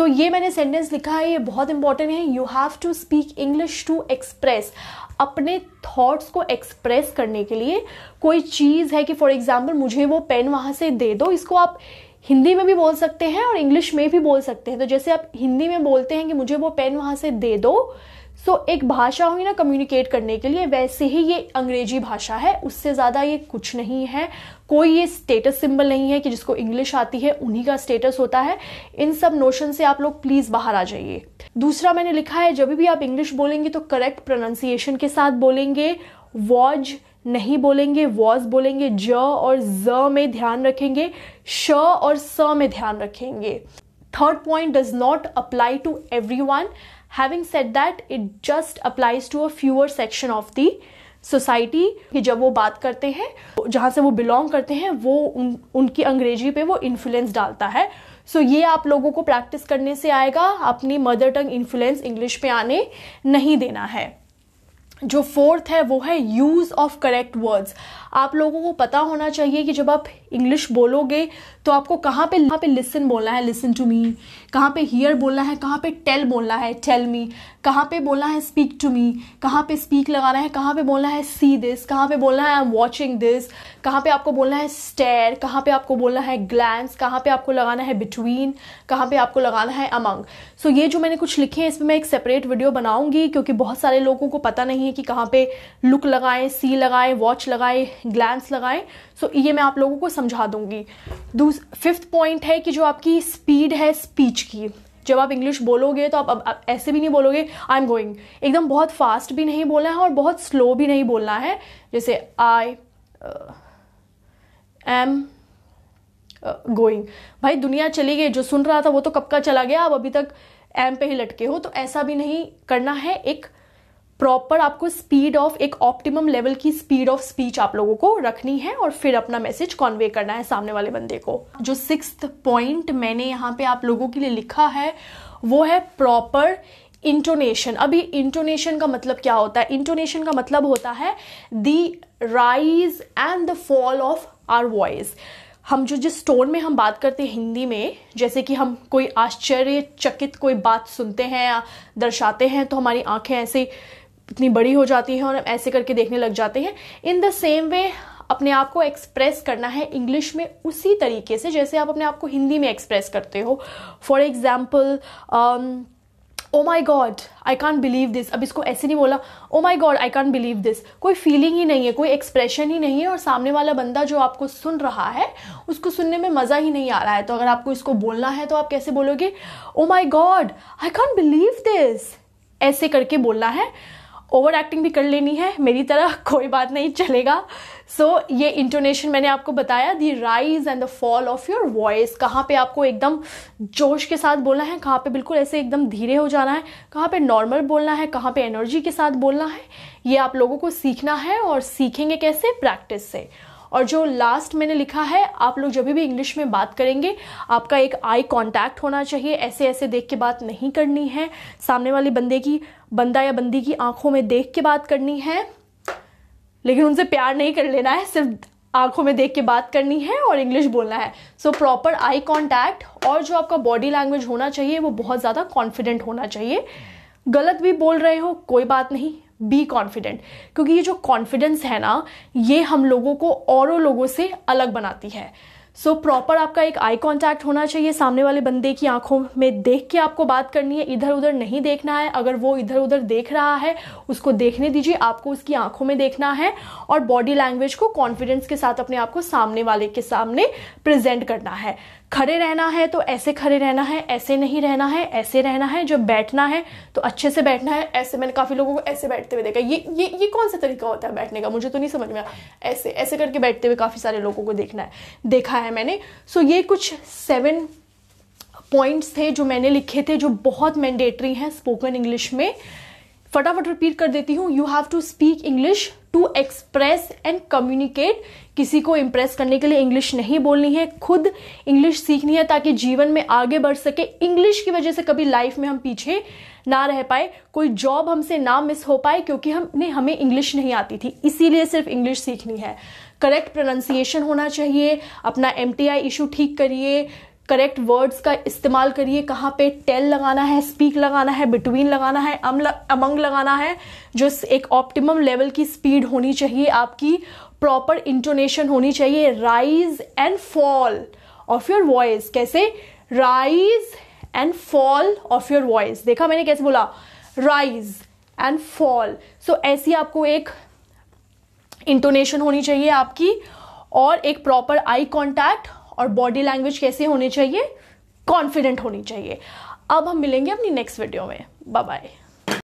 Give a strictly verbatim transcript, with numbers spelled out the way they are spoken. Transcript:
सो so, ये मैंने sentence लिखा है, ये बहुत इंपॉर्टेंट है. You have to speak English to express, अपने थॉट्स को एक्सप्रेस करने के लिए. कोई चीज़ है कि फॉर एग्जांपल मुझे वो पेन वहाँ से दे दो, इसको आप हिंदी में भी बोल सकते हैं और इंग्लिश में भी बोल सकते हैं. तो जैसे आप हिंदी में बोलते हैं कि मुझे वो पेन वहाँ से दे दो, सो so, एक भाषा हुई ना कम्युनिकेट करने के लिए, वैसे ही ये अंग्रेजी भाषा है. उससे ज़्यादा ये कुछ नहीं है, कोई ये स्टेटस सिंबल नहीं है कि जिसको इंग्लिश आती है उन्हीं का स्टेटस होता है. इन सब नोशन से आप लोग प्लीज़ बाहर आ जाइए. दूसरा मैंने लिखा है, जब भी आप इंग्लिश बोलेंगे तो करेक्ट प्रोनाउंसिएशन के साथ बोलेंगे, वॉज नहीं बोलेंगे, वॉज बोलेंगे. ज और ज में ध्यान रखेंगे, श और स में ध्यान रखेंगे. Third point, does not apply to everyone. Having said that, it just applies to a fewer section of the society. कि जब वो बात करते हैं, जहाँ से वो belong करते हैं, वो उन उनकी अंग्रेजी पे वो influence डालता है. So ये आप लोगों को practice करने से आएगा. अपनी mother tongue influence English पे आने नहीं देना है. जो फोर्थ है वो है यूज़ ऑफ करेक्ट वर्ड्स. आप लोगों को पता होना चाहिए कि जब आप इंग्लिश बोलोगे तो आपको कहाँ पे कहाँ पे लिसन बोलना है, लिसन टू मी, कहाँ पे हियर बोलना है, कहाँ पे टेल बोलना है, टेल मी, कहाँ पे बोलना है स्पीक टू मी, कहाँ पे स्पीक लगाना है, कहाँ पे बोलना है सी दिस, कहाँ पे बोलना है आई एम वॉचिंग दिस, कहाँ पे आपको बोलना है स्टेयर, कहाँ पे आपको बोलना है ग्लैंस, कहाँ पे आपको लगाना है बिटवीन, कहाँ पे आपको लगाना है अमंग. सो ये जो मैंने कुछ लिखे हैं इसमें मैं एक सेपरेट वीडियो बनाऊंगी, क्योंकि बहुत सारे लोगों को पता नहीं है कि कहाँ पे लुक लगाएं, सी लगाएं, वॉच लगाएं, ग्लैंस लगाएं. सो so, ये मैं आप लोगों को समझा दूंगी. फिफ्थ पॉइंट है कि जो आपकी स्पीड है स्पीच की, जब आप इंग्लिश बोलोगे तो आप, आप, आप ऐसे भी नहीं बोलोगे आई एम गोइंग, एकदम बहुत फास्ट भी नहीं बोलना है और बहुत स्लो भी नहीं बोलना है. जैसे आई एम गोइंग, भाई दुनिया चली गई, जो सुन रहा था वो तो कब का चला गया, आप अभी तक एम पे ही लटके हो. तो ऐसा भी नहीं करना है. एक प्रॉपर आपको स्पीड ऑफ, एक ऑप्टिमम लेवल की स्पीड ऑफ स्पीच आप लोगों को रखनी है और फिर अपना मैसेज कन्वे करना है सामने वाले बंदे को. जो सिक्स्थ पॉइंट मैंने यहाँ पे आप लोगों के लिए लिखा है वो है प्रॉपर इंटोनेशन. अभी इंटोनेशन का मतलब क्या होता है? इंटोनेशन का मतलब होता है the rise and the fall of our voice. हम जो जिस टोन में हम बात करते हैं हिंदी में, जैसे कि हम कोई आश्चर्यचकित कोई बात सुनते हैं या दर्शाते हैं तो हमारी आंखें ऐसे इतनी बड़ी हो जाती हैं और हम ऐसे करके देखने लग जाते हैं. इन द सेम वे अपने आप को एक्सप्रेस करना है इंग्लिश में उसी तरीके से जैसे आप अपने आप को हिंदी में एक्सप्रेस करते हो. For example, oh my god I can't believe this. अब इसको ऐसे नहीं बोला oh my god I can't believe this, कोई फीलिंग ही नहीं है, कोई एक्सप्रेशन ही नहीं है और सामने वाला बंदा जो आपको सुन रहा है उसको सुनने में मज़ा ही नहीं आ रहा है. तो अगर आपको इसको बोलना है तो आप कैसे बोलोगे? Oh my god I can't believe this, ऐसे करके बोलना है. ओवर एक्टिंग भी कर लेनी है मेरी तरह, कोई बात नहीं, चलेगा. सो so, ये इंटोनेशन मैंने आपको बताया, the rise and the fall of your voice. कहाँ पे आपको एकदम जोश के साथ बोलना है, कहाँ पे बिल्कुल ऐसे एकदम धीरे हो जाना है, कहाँ पे नॉर्मल बोलना है, कहाँ पे एनर्जी के साथ बोलना है, ये आप लोगों को सीखना है. और सीखेंगे कैसे? प्रैक्टिस से. और जो लास्ट मैंने लिखा है, आप लोग जब भी इंग्लिश में बात करेंगे आपका एक आई कांटेक्ट होना चाहिए. ऐसे ऐसे देख के बात नहीं करनी है, सामने वाले बंदे की, बंदा या बंदी की आंखों में देख के बात करनी है, लेकिन उनसे प्यार नहीं कर लेना है, सिर्फ आंखों में देख के बात करनी है और इंग्लिश बोलना है. सो प्रॉपर आई कांटेक्ट, और जो आपका बॉडी लैंग्वेज होना चाहिए वो बहुत ज़्यादा कॉन्फिडेंट होना चाहिए. गलत भी बोल रहे हो कोई बात नहीं, बी कॉन्फिडेंट, क्योंकि ये जो कॉन्फिडेंस है ना ये हम लोगों को औरों लोगों से अलग बनाती है. सो so, प्रॉपर आपका एक आई कांटेक्ट होना चाहिए, सामने वाले बंदे की आंखों में देख के आपको बात करनी है, इधर उधर नहीं देखना है. अगर वो इधर उधर देख रहा है उसको देखने दीजिए, आपको उसकी आंखों में देखना है. और बॉडी लैंग्वेज को कॉन्फिडेंस के साथ अपने आप को सामने वाले के सामने प्रेजेंट करना है. खड़े रहना है तो ऐसे खड़े रहना है, ऐसे नहीं रहना है, ऐसे रहना है. जब बैठना है तो अच्छे से बैठना है, ऐसे. मैंने काफ़ी लोगों को ऐसे बैठते हुए देखा, ये ये ये कौन सा तरीका होता है बैठने का, मुझे तो नहीं समझ में आया. ऐसे ऐसे करके बैठते हुए काफ़ी सारे लोगों को देखना है, देखा है मैंने. सो ये कुछ सेवन पॉइंट्स थे जो मैंने लिखे थे, जो बहुत मैंडेटरी हैं स्पोकन इंग्लिश में. फटाफट रिपीट कर देती हूँ. You have to speak English to express and communicate. किसी को इम्प्रेस करने के लिए इंग्लिश नहीं बोलनी है, खुद इंग्लिश सीखनी है ताकि जीवन में आगे बढ़ सके. इंग्लिश की वजह से कभी लाइफ में हम पीछे ना रह पाए, कोई जॉब हमसे ना मिस हो पाए क्योंकि हमने हमें इंग्लिश नहीं आती थी, इसीलिए सिर्फ इंग्लिश सीखनी है. करेक्ट प्रोनाउंसिएशन होना चाहिए, अपना एम टी आई इशू ठीक करिए, करेक्ट वर्ड्स का इस्तेमाल करिए। कहाँ पे टेल लगाना है, स्पीक लगाना है, बिटवीन लगाना है, अमंग लगाना है। जो एक ऑप्टिमम लेवल की स्पीड होनी चाहिए आपकी, प्रॉपर इंटोनेशन होनी चाहिए। Rise and fall of your voice, कैसे? Rise and fall of your voice. देखा मैंने कैसे बोला, राइज एंड फॉल। सो ऐसी आपको एक इंटोनेशन होनी चाहिए आपकी, और एक प्रॉपर आई कॉन्टैक्ट, और बॉडी लैंग्वेज कैसे होनी चाहिए, कॉन्फिडेंट होनी चाहिए। अब हम मिलेंगे अपनी नेक्स्ट वीडियो में। Bye bye.